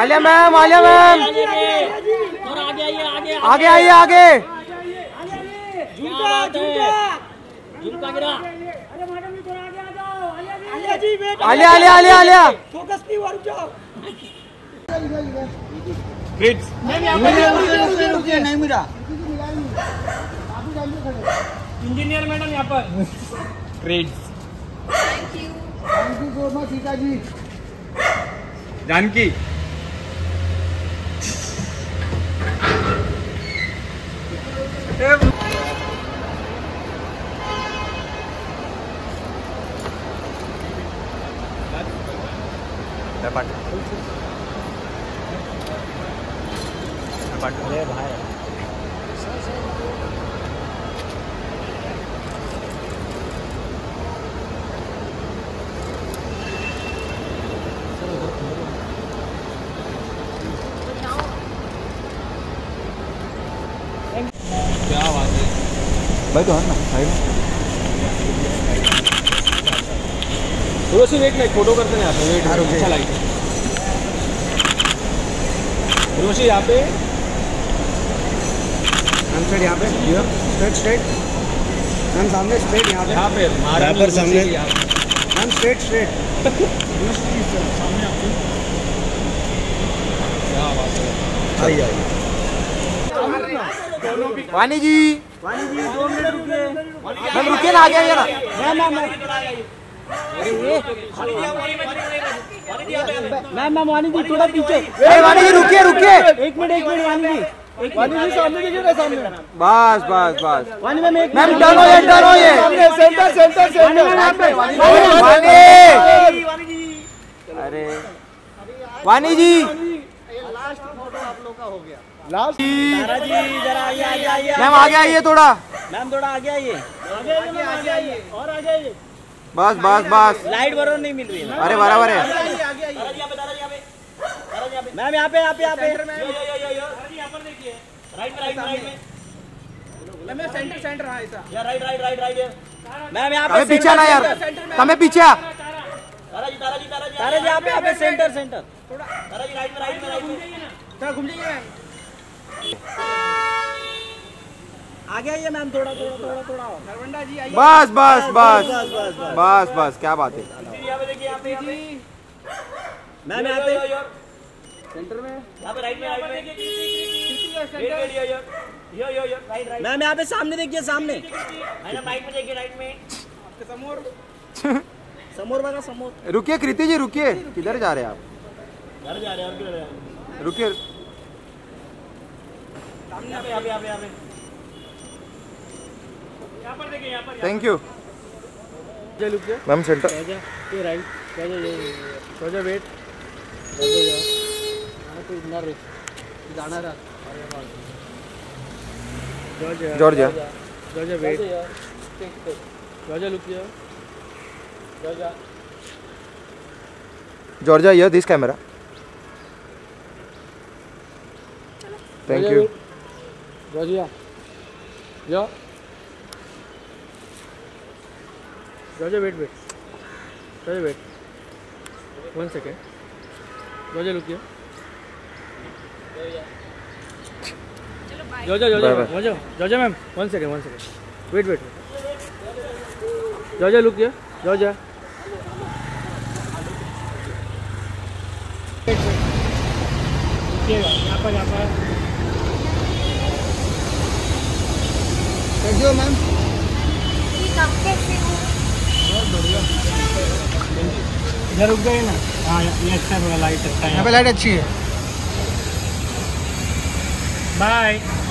Alia ma'am, Alia ma'am आगे आइए, आगे आलिया आलिया आलिया आलिया। नहीं मिला इंजीनियर मैडम यहाँ पर। Thank you, thank you so much Sita ji. Janaki भाई तो है ना भाई, थोड़ा सी वेट नहीं, फोटो करते नहीं आते वेट करो, अच्छा लाइक थोड़ा सी यहाँ पे हम साइड, यहाँ पे स्ट्रेट स्ट्रेट हम सामने स्ट्रेट, यहाँ पे हमारा पर सामने हम स्ट्रेट स्ट्रेट सामने आपको। क्या बात है, आई आई वानी जी, वानी जी 2 मिनट रुकिए, हम रुके ना आगे आइए ना। मैम वानी जी थोड़ा पीछे, वानी जी रुकिए रुकिए 1 मिनट वानी जी, वानी जी सामने देखिए, सामने बस बस बस वानी मैम, मैम टर्न हो ये, टर्न हो ये, सेंटर सेंटर सेंटर वानी। अरे वानी जी लास्ट फोटो आप लोग का हो गया, लास्ट जी जरा आइए आइए आइए मैम, आगे आइए थोड़ा मैम, थोड़ा आगे आइए, आगे आइए और आगे आइए, बस बस बस लाइट बरोबर नहीं मिल रही है। अरे बराबर है मैम, यहाँ पे यहाँ पे देखिए, राइट राइट राइट में सेंटर सेंटर, हाँ ऐसा right right right right ma'am, यहाँ पे पीछे ना यार, हमें पीछे तारा जी यहाँ पे सेंटर सेंटर थोड़ा, तारा जी राइट में घूम जाइए ना, थोड़ा घूम जाइए मैम, आगे आइए मैम थोड़ा थोड़ा थोड़ा थोड़ा खरबंडा जी आइए, बस बस बस बस बस बस। क्या बात है मैम, यहाँ पे सेंटर में, यहाँ पे राइट में मैम, यहाँ पे सामने देखिए, सामने राइट में देखिए, राइट में आपके समोर समोर बना समोर। रुकिए कृति जी रुकिए, किधर जा रहे हैं आप, घर जा रहे हैं, किधर है, रुकिए सामने पे, यहाँ पे यहाँ पर देखिए, यहाँ पर थैंक यू जी, रुकिए मैम सेंटर ये राइट, थोड़ा वेट तो इतना रे जाना रहा जॉर्जिया वेट, जॉर्जिया रुकिए, जॉर्जिया ये this camera, thank you Georgia, Georgia wait wait Georgia wait 1 second, Georgia रुकिए, Georgia Georgia Georgia ma'am 1 second wait wait, Georgia रुकिए, जॉर्जिया यहाँ पर कैसे हो मैम, बहुत बढ़िया, इधर रुक गए ना, हाँ ये अच्छा, थोड़ा लाइट अच्छा है, यहाँ पे लाइट अच्छी है, बाय।